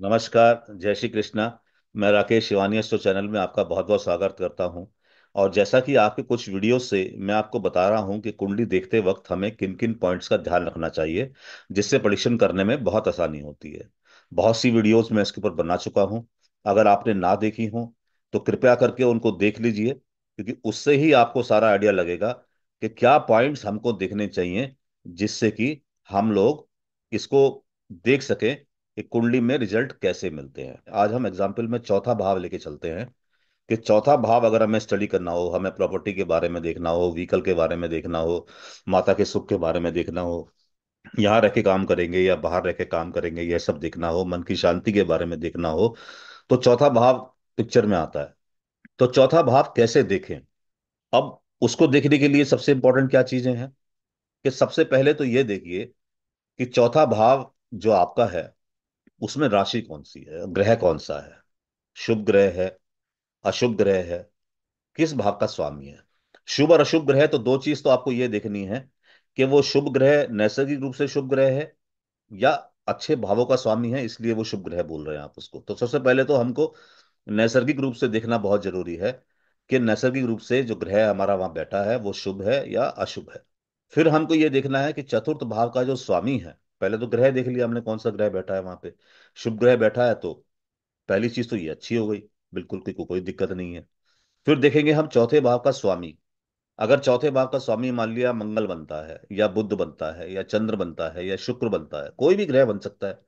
नमस्कार, जय श्री कृष्णा। मैं राकेश शिवानी एस्ट्रो चैनल में आपका बहुत बहुत स्वागत करता हूं। और जैसा कि आपके कुछ वीडियो से मैं आपको बता रहा हूं कि कुंडली देखते वक्त हमें किन किन पॉइंट्स का ध्यान रखना चाहिए, जिससे प्रेडिक्शन करने में बहुत आसानी होती है। बहुत सी वीडियोज मैं इसके ऊपर बना चुका हूँ। अगर आपने ना देखी हो तो कृपया करके उनको देख लीजिए, क्योंकि उससे ही आपको सारा आइडिया लगेगा कि क्या पॉइंट्स हमको देखने चाहिए, जिससे कि हम लोग इसको देख सकें कि कुंडली में रिजल्ट कैसे मिलते हैं। आज हम एग्जाम्पल में चौथा भाव लेके चलते हैं कि चौथा भाव अगर हमें स्टडी करना हो, हमें प्रॉपर्टी के बारे में देखना हो, व्हीकल के बारे में देखना हो, माता के सुख के बारे में देखना हो, यहाँ रह के काम करेंगे या बाहर रह के काम करेंगे, यह सब देखना हो, मन की शांति के बारे में देखना हो, तो चौथा भाव पिक्चर में आता है। तो चौथा भाव कैसे देखें? अब उसको देखने के लिए सबसे इंपॉर्टेंट क्या चीजें हैं कि सबसे पहले तो ये देखिए कि चौथा भाव जो आपका है उसमें राशि कौन सी है, ग्रह कौन सा है, शुभ ग्रह है, अशुभ ग्रह है, किस भाव का स्वामी है। शुभ और अशुभ ग्रह तो दो चीज तो आपको ये देखनी है कि वो शुभ ग्रह नैसर्गिक रूप से शुभ ग्रह है या अच्छे भावों का स्वामी है, इसलिए वो शुभ ग्रह बोल रहे हैं आप उसको। तो सबसे पहले तो हमको नैसर्गिक रूप से देखना बहुत जरूरी है कि नैसर्गिक रूप से जो ग्रह हमारा वहां बैठा है वो शुभ है या अशुभ है। फिर हमको ये देखना है कि चतुर्थ भाव का जो स्वामी है, पहले तो ग्रह देख लिया हमने कौन सा ग्रह बैठा है वहां पे। शुभ ग्रह बैठा है तो पहली चीज तो ये अच्छी हो गई, बिल्कुल कोई दिक्कत नहीं है। फिर देखेंगे हम चौथे भाव का स्वामी। अगर चौथे भाव का स्वामी मान लिया मंगल बनता है या बुध बनता है या चंद्र बनता है या शुक्र बनता है, कोई भी ग्रह बन सकता है।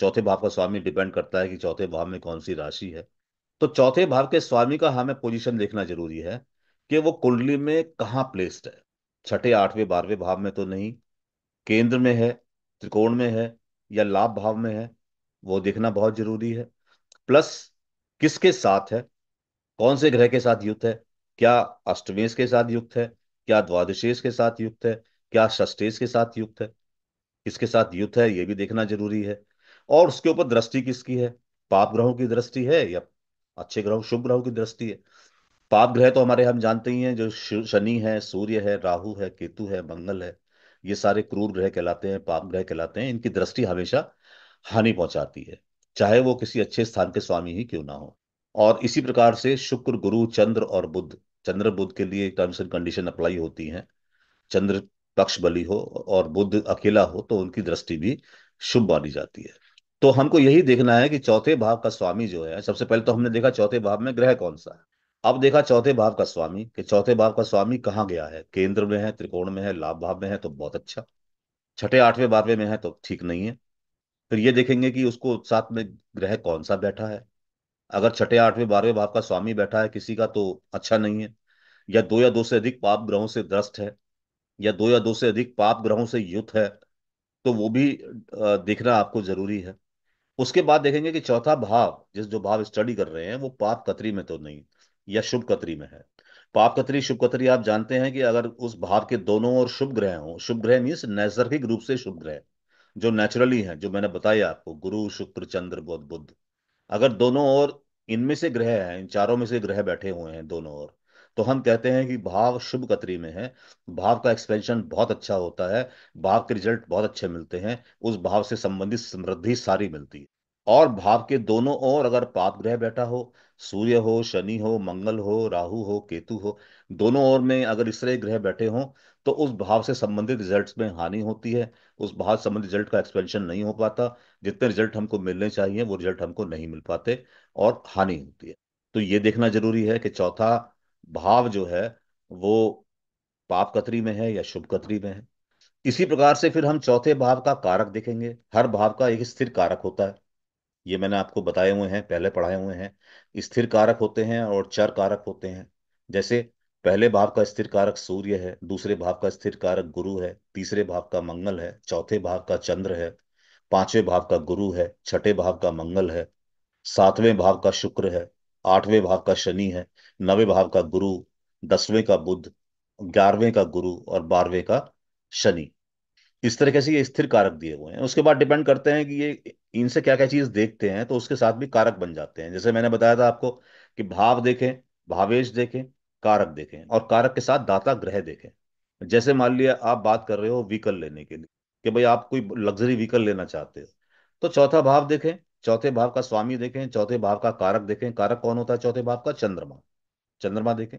चौथे भाव का स्वामी डिपेंड करता है कि चौथे भाव में कौन सी राशि है। तो चौथे भाव के स्वामी का हमें पोजीशन देखना जरूरी है कि वो कुंडली में कहाँ प्लेस्ड है। छठे, आठवें, बारहवें भाव में तो नहीं, केंद्र में है, त्रिकोण में है या लाभ भाव में है, वो देखना बहुत जरूरी है। प्लस किसके साथ है, कौन से ग्रह के साथ युक्त है, क्या अष्टमेश के साथ युक्त है, क्या द्वादशेश के साथ युक्त है, क्या षष्ठेश के साथ युक्त है, किसके साथ युक्त है, ये भी देखना जरूरी है। और उसके ऊपर दृष्टि किसकी है, पाप ग्रहों की दृष्टि है या अच्छे ग्रहों शुभ ग्रहों की दृष्टि है। पाप ग्रह तो हमारे हम जानते ही हैं, जो शनि है, सूर्य है, राहु है, केतु है, मंगल है, ये सारे क्रूर ग्रह कहलाते हैं, पाप ग्रह कहलाते हैं। इनकी दृष्टि हमेशा हानि पहुंचाती है, चाहे वो किसी अच्छे स्थान के स्वामी ही क्यों ना हो। और इसी प्रकार से शुक्र, गुरु, चंद्र और बुध, चंद्र बुध के लिए टर्म्स एंड कंडीशन अप्लाई होती हैं। चंद्र पक्ष बली हो और बुध अकेला हो तो उनकी दृष्टि भी शुभ मानी जाती है। तो हमको यही देखना है कि चौथे भाव का स्वामी जो है, सबसे पहले तो हमने देखा चौथे भाव में ग्रह कौन सा है। अब देखा चौथे भाव का स्वामी कि चौथे भाव का स्वामी कहाँ गया है, केंद्र में है, त्रिकोण में है, लाभ भाव में है तो बहुत अच्छा, छठे, आठवें, बारहवें में है तो ठीक नहीं है। फिर ये देखेंगे कि उसको साथ में ग्रह कौन सा बैठा है। अगर छठे, आठवें, बारहवें भाव का स्वामी बैठा है किसी का तो अच्छा नहीं है, या दो से अधिक पाप ग्रहों से ग्रस्त है या दो से अधिक पाप ग्रहों से युक्त है, तो वो भी देखना आपको जरूरी है। उसके बाद देखेंगे कि चौथा भाव जिस जो भाव स्टडी कर रहे हैं वो पाप कतरी में तो नहीं या शुभ कतरी में है। पाप कतरी शुभ कतरी आप जानते हैं कि अगर उस भाव के दोनों और शुभ ग्रह हो, शुभ ग्रह मीन्स नैसर्गिक रूप से शुभ ग्रह जो नेचुरली हैं, जो मैंने बताया आपको, गुरु, शुक्र, चंद्र, बुध, अगर दोनों और इनमें से ग्रह हैं, इन चारों में से ग्रह बैठे हुए हैं दोनों और, तो हम कहते हैं कि भाव शुभ कतरी में है। भाव का एक्सपेंशन बहुत अच्छा होता है, भाव के रिजल्ट बहुत अच्छे मिलते हैं, उस भाव से संबंधित समृद्धि सारी मिलती है। और भाव के दोनों ओर अगर पाप ग्रह बैठा हो, सूर्य हो, शनि हो, मंगल हो, राहु हो, केतु हो, दोनों ओर में अगर इस तरह ग्रह बैठे हों तो उस भाव से संबंधित रिजल्ट्स में हानि होती है। उस भाव से संबंधित रिजल्ट का एक्सपेंशन नहीं हो पाता, जितने रिजल्ट हमको मिलने चाहिए वो रिजल्ट हमको नहीं मिल पाते और हानि होती है। तो ये देखना जरूरी है कि चौथा भाव जो है वो पाप कतरी में है या शुभ कतरी में है। इसी प्रकार से फिर हम चौथे भाव का कारक देखेंगे। हर भाव का एक स्थिर कारक होता है, ये मैंने आपको बताए हुए हैं, पहले पढ़ाए हुए हैं। स्थिर कारक होते हैं और चर कारक होते हैं। जैसे पहले भाव का स्थिर कारक सूर्य है, दूसरे भाव का स्थिर कारक गुरु है, तीसरे भाव का मंगल है, चौथे भाव का चंद्र है, पांचवें भाव का गुरु है, छठे भाव का मंगल है, सातवें भाव का शुक्र है, आठवें भाव का शनि है, नवें भाव का गुरु, दसवें का बुध, ग्यारहवें का गुरु और बारहवें का शनि। इस तरीके से ये स्थिर कारक दिए हुए हैं। उसके बाद डिपेंड करते हैं कि ये इनसे क्या क्या चीज देखते हैं, तो उसके साथ भी कारक बन जाते हैं। जैसे मैंने बताया था आपको कि भाव देखें, भावेश देखें, कारक देखें और कारक के साथ दाता ग्रह देखें। जैसे मान लिया आप बात कर रहे हो व्हीकल लेने के लिए कि भाई आप कोई लग्जरी व्हीकल लेना चाहते हो, तो चौथा भाव देखें चौथे भाव का स्वामी देखें, चौथे भाव का कारक देखें, कारक कौन होता है चौथे भाव का, चंद्रमा, चंद्रमा देखें।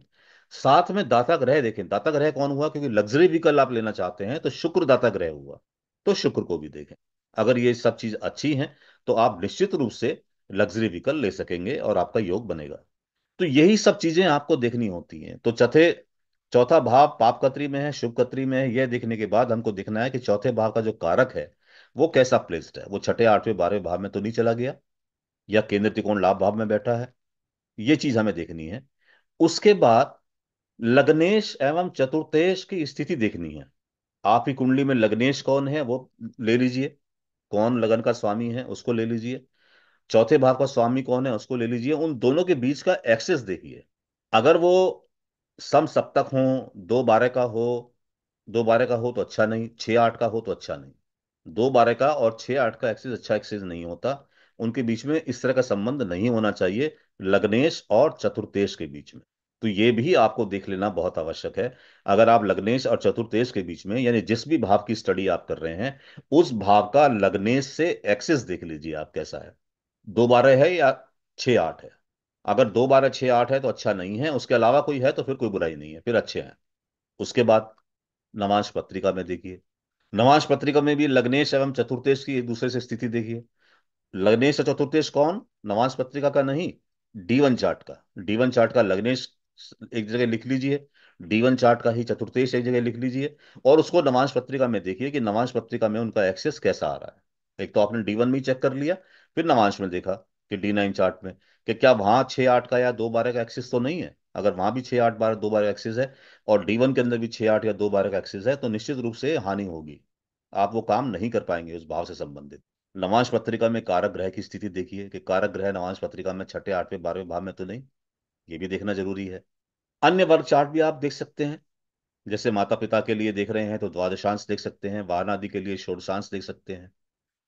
साथ में दाता ग्रह देखें, दाता ग्रह कौन हुआ, क्योंकि लग्जरी व्हीकल आप लेना चाहते हैं तो शुक्र दाता ग्रह हुआ, तो शुक्र को भी देखें। अगर ये सब चीज अच्छी है तो आप निश्चित रूप से लग्जरी व्हीकल ले सकेंगे और आपका योग बनेगा। तो यही सब चीजें आपको देखनी होती हैं। तो चौथा भाव पाप कतरी में है, शुभ कतरी में है, यह देखने के बाद हमको दिखना है कि चौथे भाव का जो कारक है वो कैसा प्लेस्ड है, वो छठे आठवें बारहवें भाव में तो नहीं चला गया या केंद्र त्रिकोण लाभ भाव में बैठा है, ये चीज हमें देखनी है। उसके बाद लग्नेश एवं चतुर्थेश की स्थिति देखनी है। आप ही कुंडली में लग्नेश कौन है वो ले लीजिए, कौन लगन का स्वामी है उसको ले लीजिए, चौथे भाव का स्वामी कौन है उसको ले लीजिए, उन दोनों के बीच का एक्सेस देखिए। अगर वो सम सप्तक हो, 2-12 का हो, 2-12 का हो तो अच्छा नहीं, 6-8 का हो तो अच्छा नहीं, 2-12 का और 6-8 का एक्सेस अच्छा एक्सेस नहीं होता, उनके बीच में इस तरह का संबंध नहीं होना चाहिए लग्नेश और चतुर्थेश के बीच में। तो ये भी आपको देख लेना बहुत आवश्यक है। अगर आप लग्नेश और चतुर्थेश के बीच में, यानी जिस भी भाव की स्टडी आप कर रहे हैं उस भाव का लग्नेश से एक्सेस देख लीजिए आप कैसा है, 2-12 है या 6-8 है। अगर 2-12, 6-8 है तो अच्छा नहीं है, उसके अलावा कोई है तो फिर कोई बुराई नहीं है, फिर अच्छे हैं। उसके बाद नवांश पत्रिका में देखिए, नवांश पत्रिका में भी लग्नेश एवं चतुर्थेश की एक दूसरे से स्थिति देखिए। लग्नेश और चतुर्थेश कौन, नवांश पत्रिका का नहीं, D1 चार्ट का, D1 चार्ट का लग्नेश एक जगह लिख लीजिए, D1 चार्ट का ही चतुर्थेश एक जगह लिख लीजिए और उसको नवांश पत्रिका में देखिए कि नवांश पत्रिका में उनका एक्सेस कैसा आ रहा है। एक तो आपने D1 में चेक कर लिया, फिर नवांश में देखा कि D9 चार्ट में कि क्या वहां 6-8 का या 2-12 का एक्सेस तो नहीं है। अगर वहां भी 6-8, 12-2-12 एक्सेस है और D1 के अंदर भी 6-8 या 2-12 का एक्सेस है तो निश्चित रूप से हानि होगी, आप वो काम नहीं कर पाएंगे उस भाव से संबंधित। नवांश पत्रिका में कारक ग्रह की स्थिति देखिए कि कारक ग्रह नवांश पत्रिका में छठे आठवें बारहवें भाव में तो नहीं, ये भी देखना जरूरी है। अन्य वर्ग चार्ट भी आप देख सकते हैं, जैसे माता पिता के लिए देख रहे हैं तो द्वादशांश देख सकते हैं, वाहन आदि के लिए षोडशांश देख सकते हैं।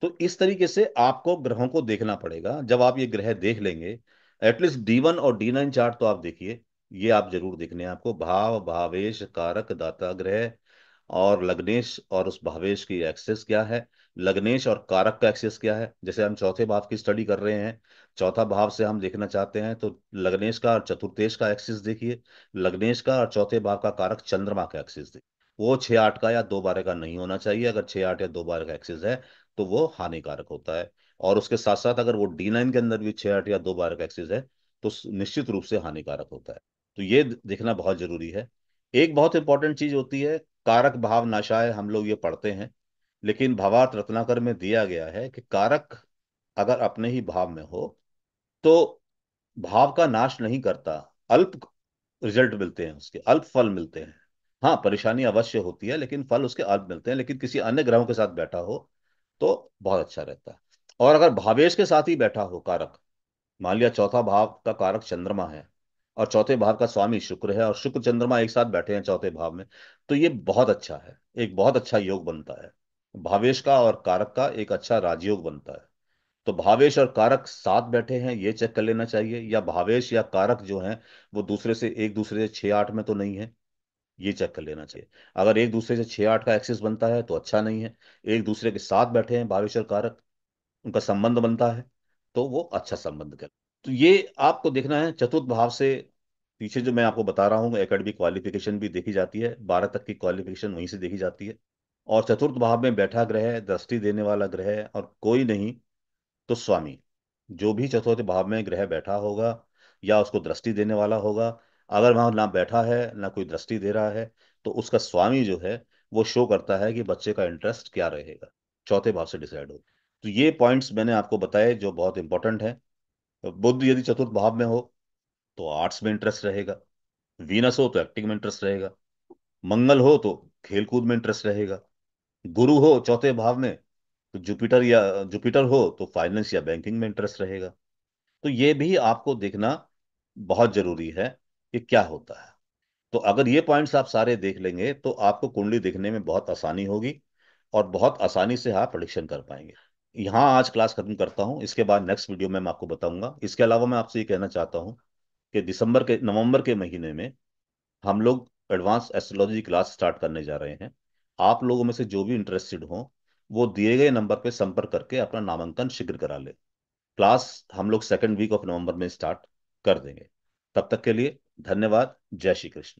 तो इस तरीके से आपको ग्रहों को देखना पड़ेगा। जब आप ये ग्रह देख लेंगे, एटलीस्ट D1 और D9 चार्ट तो आप देखिए, ये आप जरूर देखने हैं आपको, भाव भावेश कारक दाता ग्रह और लग्नेश और उस भावेश की एक्सेस क्या है, लग्नेश और कारक का एक्सेस क्या है। जैसे हम चौथे भाव की स्टडी कर रहे हैं, चौथा भाव से हम देखना चाहते हैं तो लग्नेश का और चतुर्थेश का एक्सेस देखिए, लग्नेश का और चौथे भाव का कारक चंद्रमा का एक्सेस देखिए। वो 6-8 का या 2-12 का नहीं होना चाहिए, अगर 6-8 या 2-12 का एक्सेस है तो वो हानिकारक होता है। और उसके साथ साथ अगर वो D9 के अंदर भी 6-8 या 2-12 का एक्सेस है तो निश्चित रूप से हानिकारक होता है। तो ये देखना बहुत जरूरी है। एक बहुत इंपॉर्टेंट चीज होती है कारक भाव नाशाय, हम लोग ये पढ़ते हैं, लेकिन भावार्थ रत्नाकर में दिया गया है कि कारक अगर अपने ही भाव में हो तो भाव का नाश नहीं करता, अल्प रिजल्ट मिलते हैं उसके, अल्प फल मिलते हैं। हाँ, परेशानी अवश्य होती है लेकिन फल उसके अल्प मिलते हैं। लेकिन किसी अन्य ग्रहों के साथ बैठा हो तो बहुत अच्छा रहता है। और अगर भावेश के साथ ही बैठा हो कारक, मान लिया चौथा भाव का कारक चंद्रमा है और चौथे भाव का स्वामी शुक्र है और शुक्र चंद्रमा एक साथ बैठे हैं चौथे भाव में, तो ये बहुत अच्छा है, एक बहुत अच्छा योग बनता है। भावेश का और कारक का एक अच्छा राजयोग बनता है। तो भावेश और कारक साथ बैठे हैं ये चेक कर लेना चाहिए, या भावेश या कारक जो है वो दूसरे से, एक दूसरे से 6-8 में तो नहीं है, ये चेक कर लेना चाहिए। अगर एक दूसरे से 6-8 का एक्सेस बनता है तो अच्छा नहीं है, एक दूसरे के साथ बैठे हैं भावेश और कारक, उनका संबंध बनता है तो वो अच्छा संबंध कर। तो ये आपको देखना है। चतुर्थ भाव से पीछे जो मैं आपको बता रहा हूँ एकेडमिक क्वालिफिकेशन भी देखी जाती है, 12 तक की क्वालिफिकेशन वहीं से देखी जाती है। और चतुर्थ भाव में बैठा ग्रह, दृष्टि देने वाला ग्रह और कोई नहीं तो स्वामी, जो भी चतुर्थ भाव में ग्रह बैठा होगा या उसको दृष्टि देने वाला होगा, अगर वहां ना बैठा है ना कोई दृष्टि दे रहा है तो उसका स्वामी जो है वो शो करता है कि बच्चे का इंटरेस्ट क्या रहेगा, चौथे भाव से डिसाइड हो। तो ये पॉइंट्स मैंने आपको बताए जो बहुत इंपॉर्टेंट है। बुध यदि चतुर्थ भाव में हो तो आर्ट्स में इंटरेस्ट रहेगा, वीनस हो तो एक्टिंग में इंटरेस्ट रहेगा, मंगल हो तो खेलकूद में इंटरेस्ट रहेगा, गुरु हो चौथे भाव में तो जुपिटर हो तो फाइनेंस या बैंकिंग में इंटरेस्ट रहेगा। तो ये भी आपको देखना बहुत जरूरी है कि क्या होता है। तो अगर ये पॉइंट्स आप सारे देख लेंगे तो आपको कुंडली देखने में बहुत आसानी होगी और बहुत आसानी से आप प्रेडिक्शन कर पाएंगे। यहाँ आज क्लास खत्म करता हूँ, इसके बाद नेक्स्ट वीडियो में मैं आपको बताऊंगा। इसके अलावा मैं आपसे ये कहना चाहता हूँ कि नवंबर के महीने में हम लोग एडवांस एस्ट्रोलॉजी क्लास स्टार्ट करने जा रहे हैं। आप लोगों में से जो भी इंटरेस्टेड हो वो दिए गए नंबर पे संपर्क करके अपना नामांकन शीघ्र करा ले। क्लास हम लोग 2nd वीक ऑफ नवंबर में स्टार्ट कर देंगे। तब तक के लिए धन्यवाद। जय श्री कृष्ण।